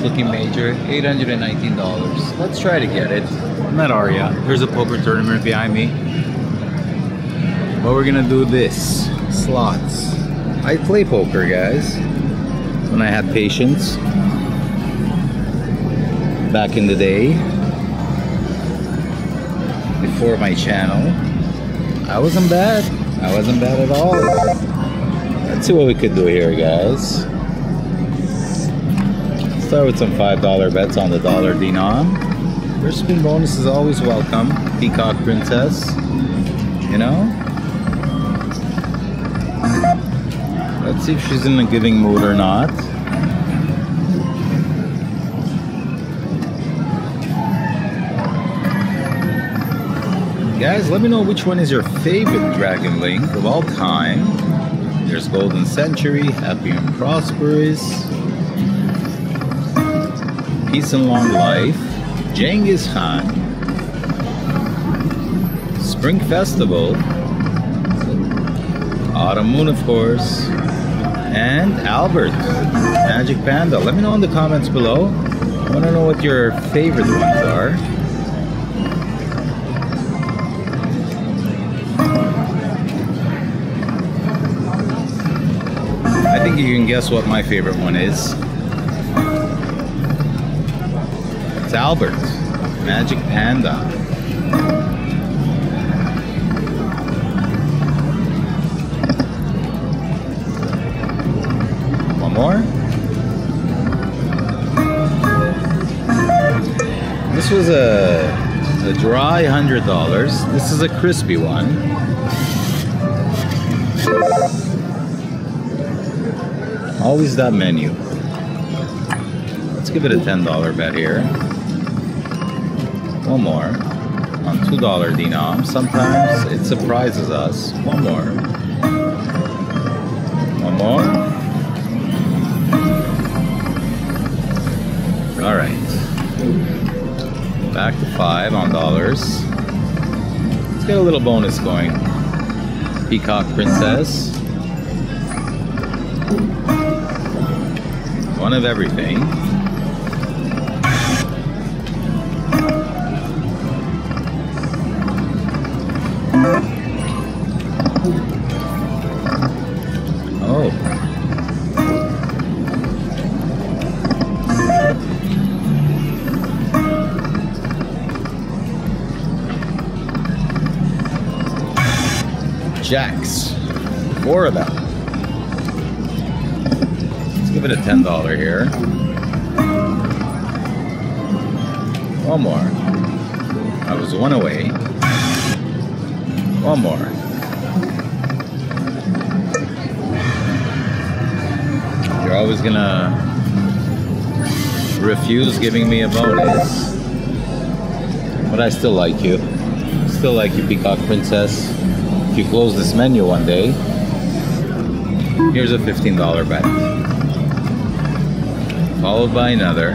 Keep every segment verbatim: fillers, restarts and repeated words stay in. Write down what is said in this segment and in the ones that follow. nice looking major, eight hundred nineteen dollars. Let's try to get it. I'm not Aria. Here's a poker tournament behind me. But we're gonna do this. Slots. I play poker, guys. When I had patience. Back in the day. Before my channel. I wasn't bad. I wasn't bad at all. Let's see what we could do here, guys. Start with some five dollar bets on the Dollar Dinon. Your spin bonus is always welcome. Peacock Princess. You know? Let's see if she's in a giving mood or not. Guys, let me know which one is your favorite Dragon Link of all time. There's Golden Century, Happy and Prosperous, Peace and Long Life, Genghis Khan, Spring Festival, Autumn Moon, of course, and Albert, Magic Panda. Let me know in the comments below. I want to know what your favorite ones are. I think you can guess what my favorite one is. It's Albert, Magic Panda. One more. This was a, a dry one hundred dollars. This is a crispy one. Always that menu. Let's give it a ten dollar bet here. One more. On two dollar denom. Sometimes it surprises us. One more. One more. Alright. Back to five on dollars. Let's get a little bonus going. Peacock Princess. One of everything. Oh. Jacks. Four of them. Give it a ten dollar here. One more. I was one away. One more. You're always gonna refuse giving me a bonus. But I still like you. Still like you, Peacock Princess. If you close this menu one day, here's a fifteen dollar bet. Followed by another,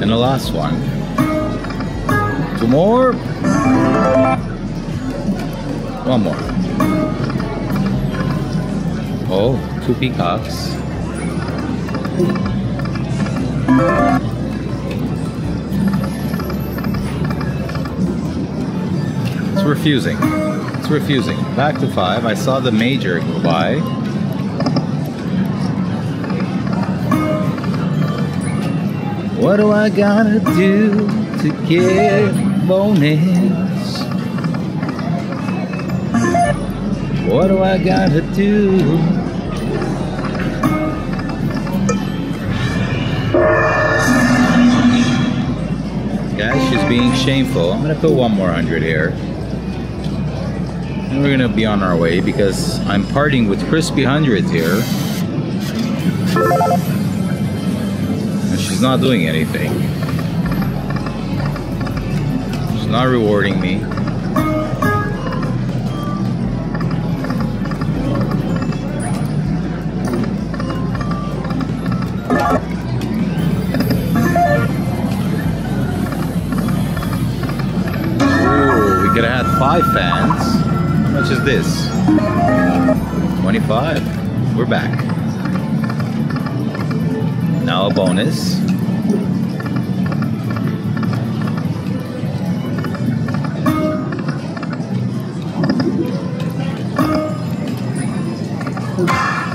and the last one. Two more, one more. Oh, two peacocks. It's refusing, it's refusing. Back to five, I saw the major go by. What do I gotta do to get bonus? What do I gotta do? Guys, she's being shameful. I'm gonna put one more hundred here. And we're gonna be on our way because I'm parting with crispy hundreds here. She's not doing anything. She's not rewarding me. Ooh, we could have had five fans. How much is this? twenty-five. We're back. L O L bonus.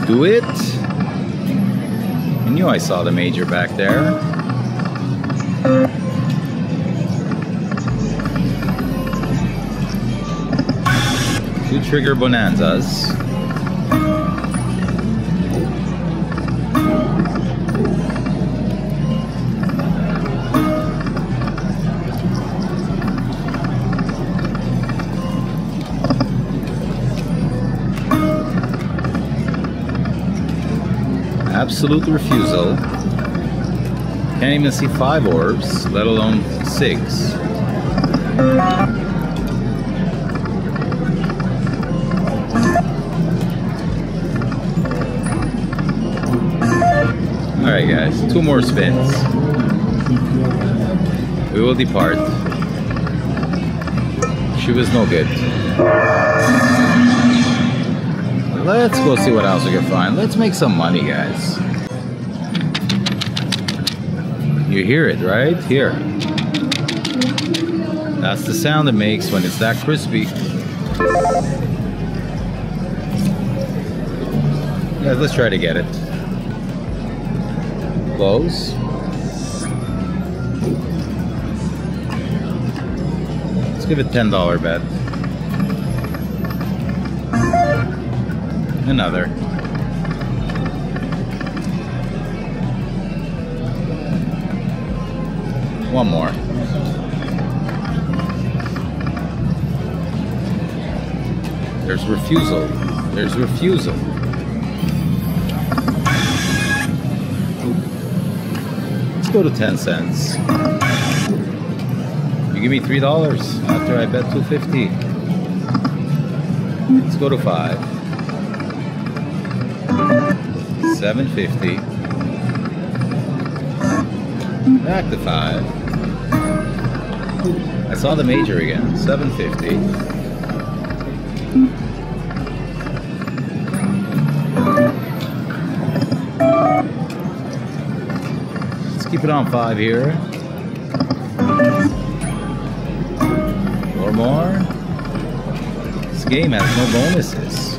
Do it. I knew I saw the major back there. Two trigger bonanzas. Absolute refusal. Can't even see five orbs, let alone six. Alright guys, two more spins. We will depart. She was no good. Let's go see what else we can find. Let's make some money, guys. You hear it, right? Here. That's the sound it makes when it's that crispy. Yeah, let's try to get it. Close. Let's give it ten dollar bet. Another. One more. There's refusal. There's refusal. Let's go to ten cents. You give me three dollars after I bet two fifty. Let's go to five. seven fifty. Back to five. I saw the major again. seven fifty. Let's keep it on five here. Four more. This game has no bonuses.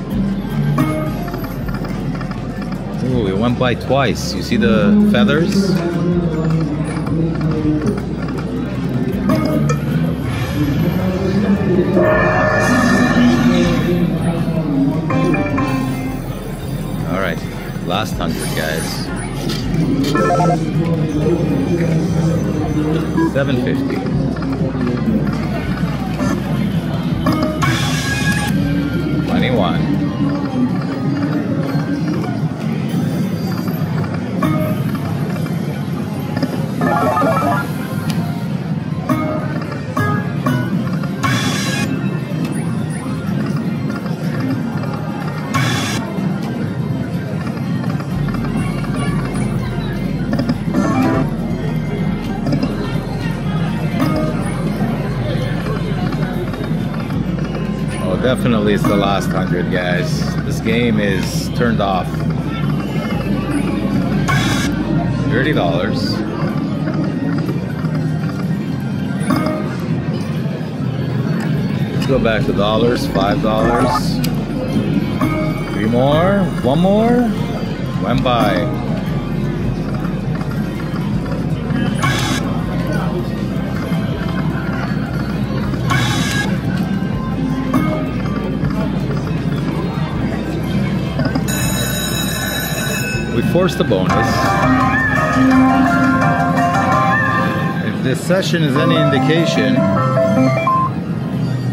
Ooh, it went by twice. You see the feathers? Alright, last hundred, guys. seven fifty. twenty-one. Definitely it's the last hundred, guys. This game is turned off. Thirty dollars. Let's go back to dollars, five dollars. Three more, one more, went by. Force the bonus. If this session is any indication,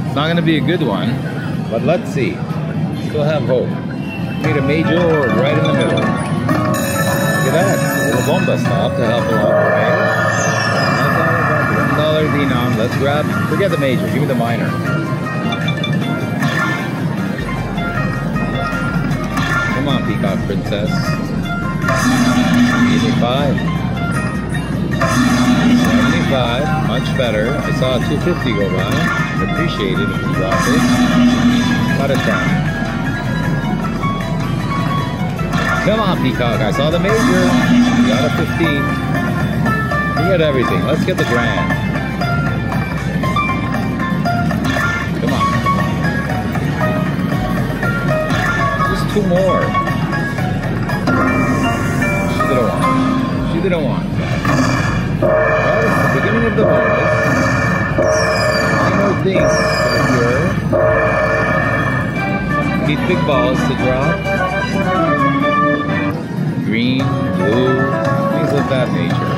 it's not going to be a good one, but let's see. Still have hope. Made a major orb right in the middle. Look at that. A little bomba stop to help along the way. Dollar Dinon. Let's grab. Forget the major. Give me the minor. Come on, Peacock Princess. eighty-five. seventy-five. Much better. I saw a two fifty go by. I'd appreciate it if you dropped it. Cut it down. Come on, Peacock. I saw the major. Got a fifteen. We got everything. Let's get the grand. Two more. She didn't want. She didn't want. That is the beginning of the bonus. Final things for the girl. Need big balls to drop. Green, blue, things of that nature.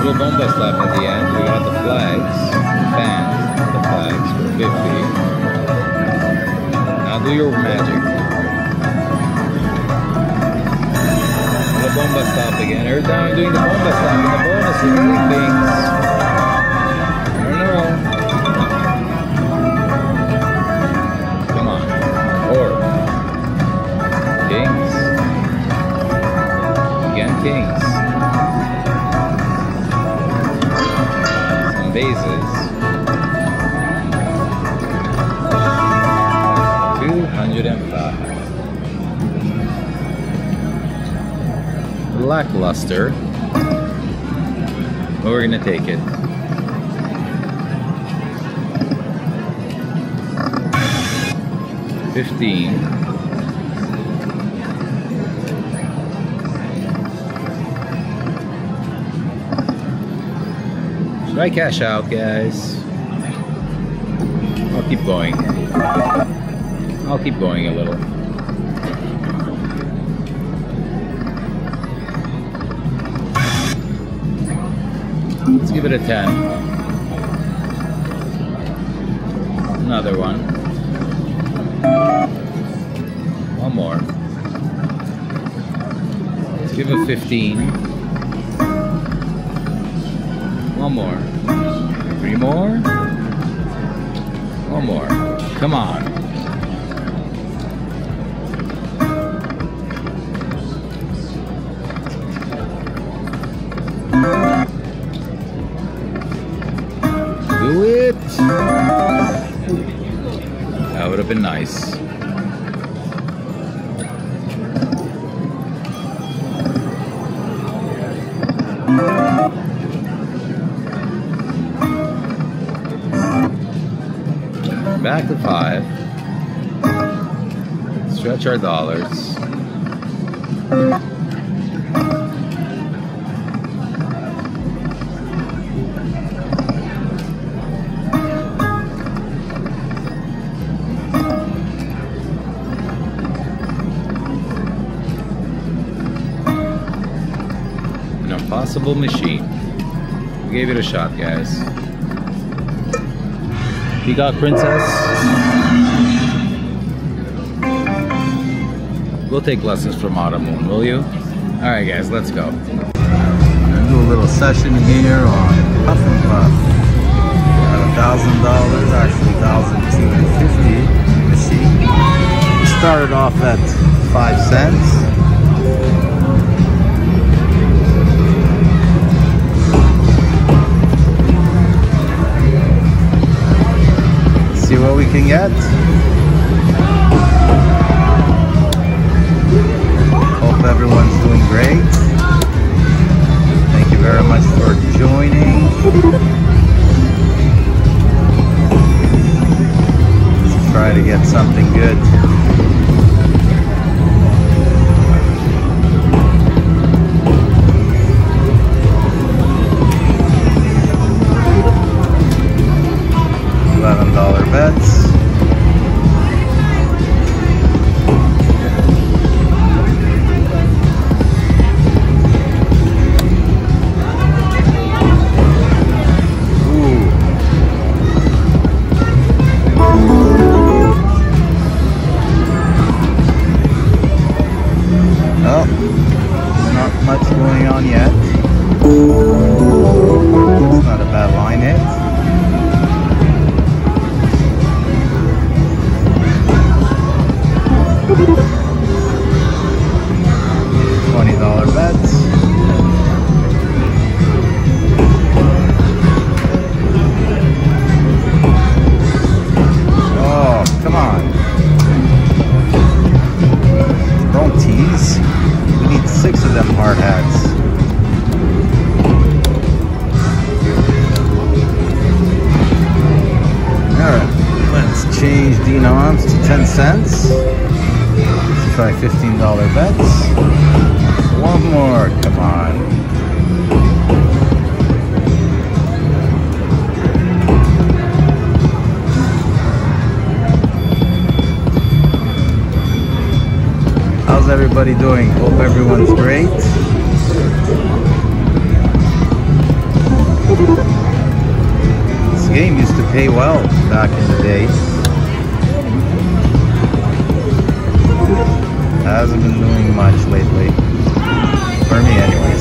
Little bomba slap at the end. We got the flags. Fans. The flags for fifty. Now do your magic. Bomba stop again. Every time I'm doing the bomba stop and the bonus is doing things. I don't know. Come on. Or kings. Again, kings. Some bases. Two hundred and five. Lackluster, but we're gonna take it. Fifteen. Should I cash out, guys? I'll keep going. I'll keep going a little. Let's give it a ten. Another one. One more. Let's give it fifteen. One more. Three more. One more. Come on. That would have been nice. Back to five. Stretch our dollars. Possible machine. We gave it a shot, guys. Peacock Princess. We'll take lessons from Autumn Moon, will you? Alright, guys, let's go. I'm gonna do a little session here on Huff N Puff. Got a thousand dollars, actually thousand two hundred fifty. Let's see. We started off at five cents. See what we can get. Hope everyone's doing great. Thank you very much for joining. Let's try to get something good. eleven dollar bets. Ooh. change dinars to ten cents. Let's try fifteen dollar bets. One more, come on. How's everybody doing? Hope everyone's great. This game used to pay well back in the day. Hasn't been doing much lately. For me anyways.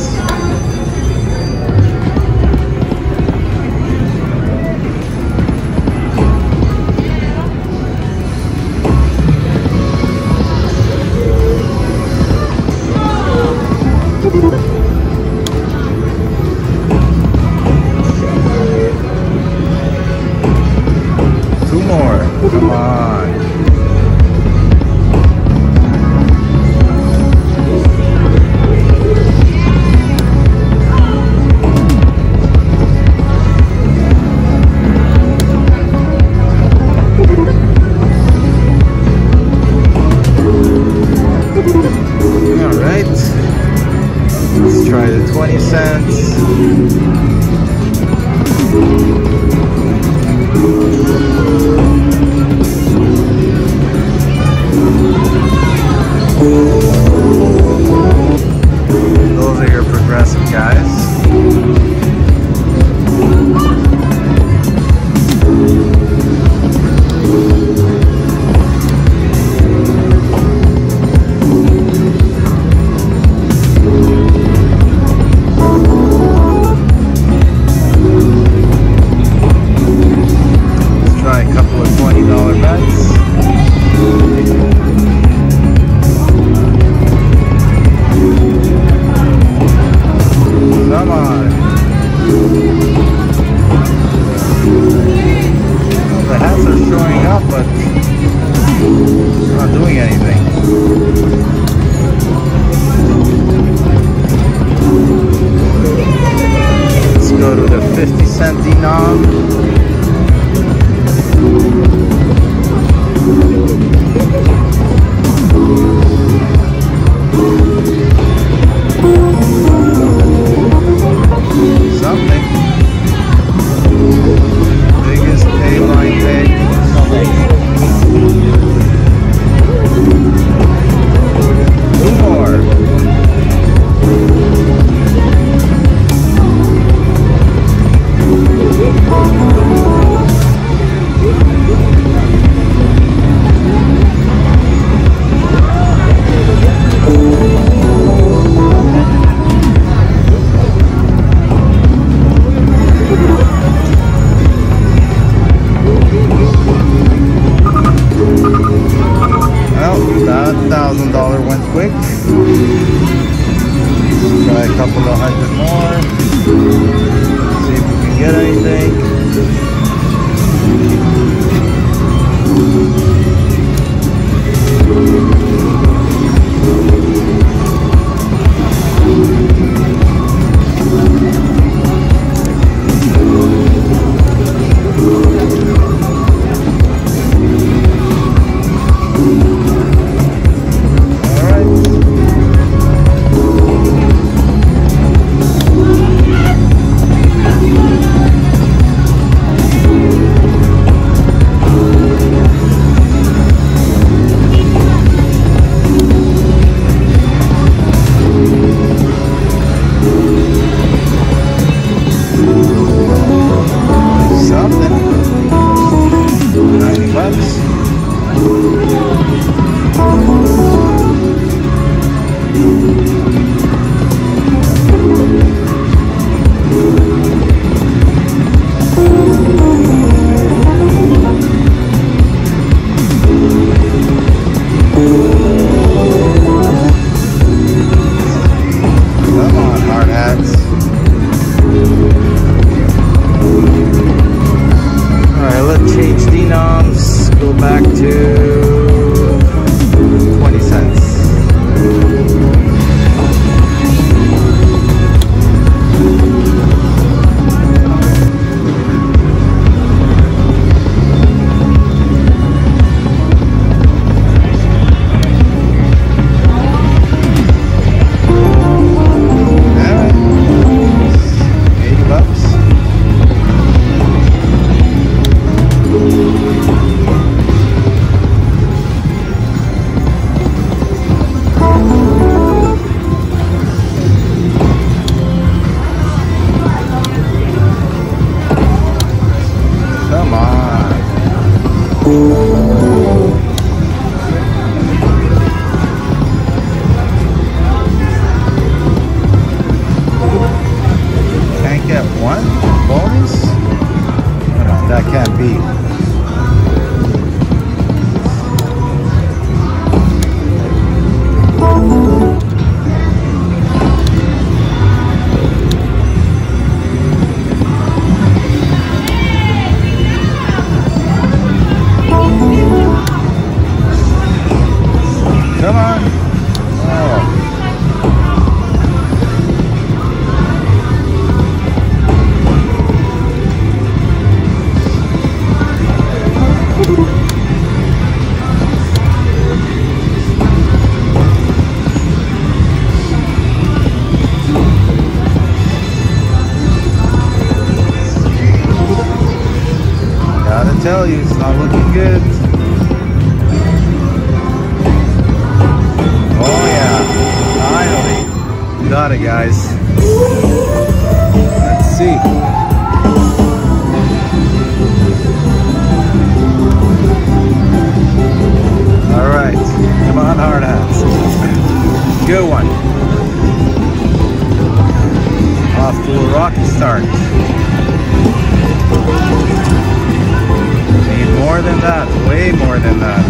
way more than that.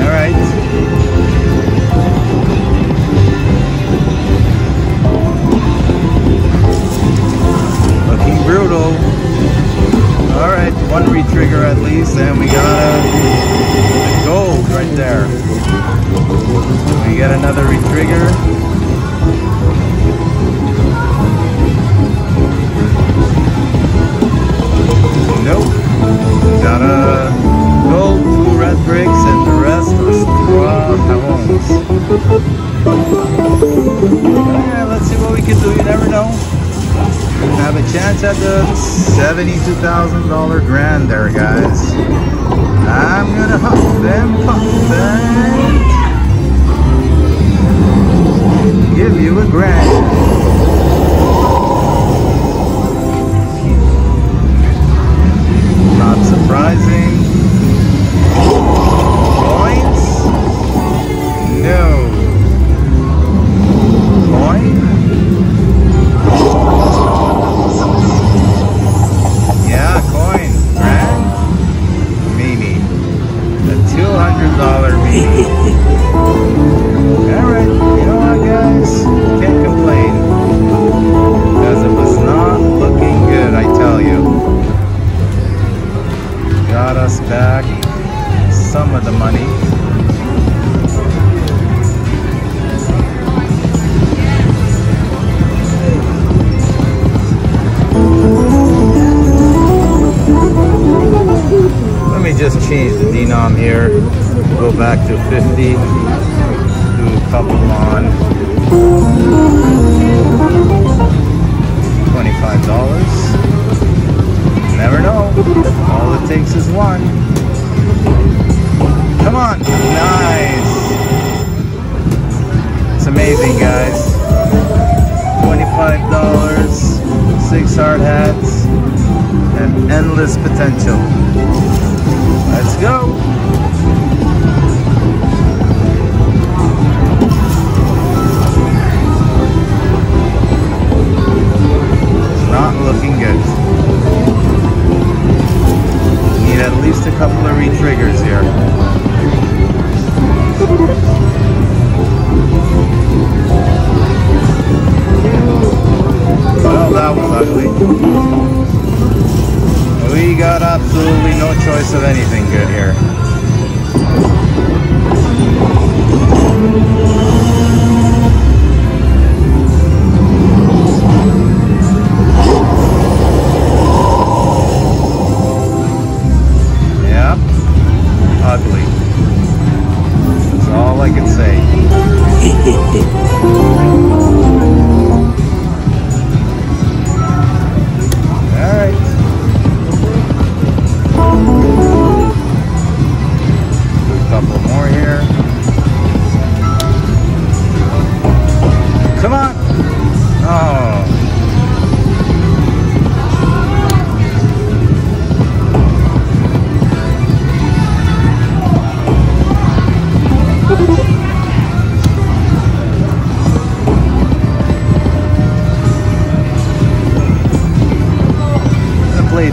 All right. Looking brutal. All right, one retrigger at least, and we got a gold right there. We got another retrigger. Nope. Got a gold, two red bricks, and the rest are straw pounds. Yeah, let's see what we can do. You never know. Have a chance at the seventy-two thousand dollar grand there, guys. I'm gonna huff and puff and give you a grand. Not surprising. Points? No. Coin? Yeah, coin. Grand? Meanie. The two hundred dollar meanie. Alright, you know what, guys? Can't complain. Because it was not looking good, I tell you. Got us back some of the money. Let me just change the denom here. Go back to fifty. Do a couple on twenty-five dollars. Never know. All it takes is one. Come on. Nice. It's amazing, guys. twenty-five dollars, six hard hats, and endless potential. Let's go. Not looking good. Need at least a couple of re-triggers here. Well, that was ugly. We got absolutely no choice of anything good here. Ugly. That's all I can say. Alright. Do a couple more here. Come on! Oh.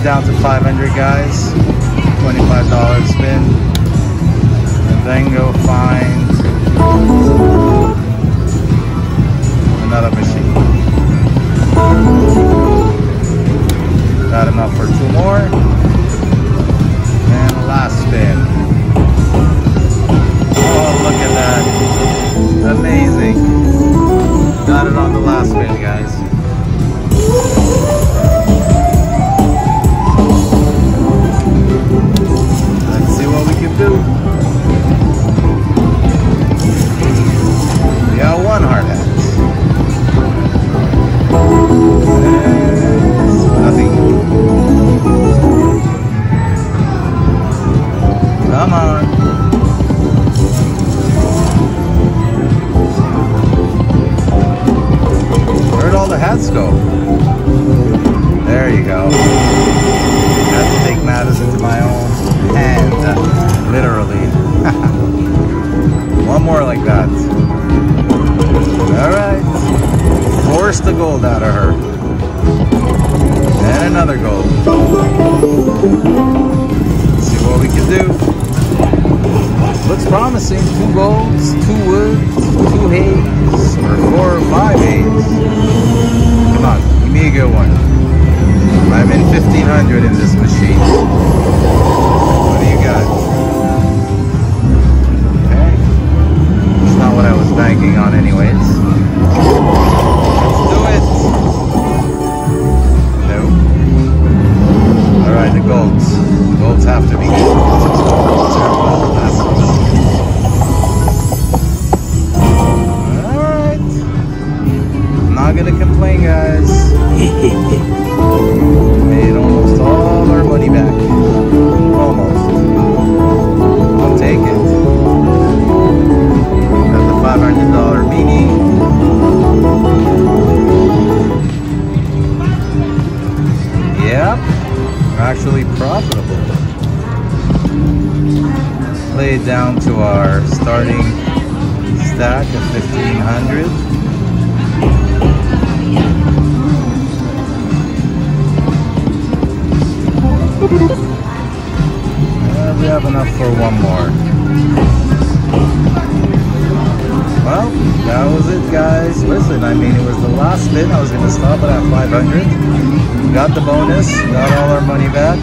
Down to five hundred, guys. twenty-five dollar spin, and then go find another machine. Not enough for two more, and last spin. Oh, look at that! Amazing. Got it on the last spin, guys. Let's see what we can do. We got one hard hat. Nothing. Come on. Where'd all the hats go? There you go. I have to take matters into my own hand, literally. One more like that. Alright. Force the gold out of her. And another gold. Let's see what we can do. Looks promising. Two golds, two woods, two haze, or four or five haze. Come on, give me a good one. I'm in fifteen hundred in this machine. What do you got? Okay. That's not what I was banking on anyways. Let's do it. No. Alright, the golds. The golds have to be good. I'm not gonna complain, guys. Made almost all our money back. Almost. I'll take it. Got the five hundred dollar beanie. Yep. We're actually profitable. Lay it down to our starting stack of fifteen hundred. Uh, we have enough for one more. Well, that was it, guys. Listen, I mean, it was the last bit. I was going to stop it at five hundred. Got the bonus. Got all our money back.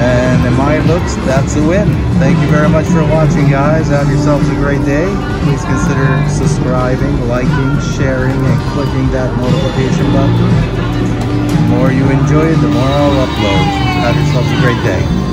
And in my books, that's a win. Thank you very much for watching, guys. Have yourselves a great day. Please consider subscribing, liking, sharing, and clicking that notification button. The more you enjoy it, the more I'll upload. Have yourselves a great day.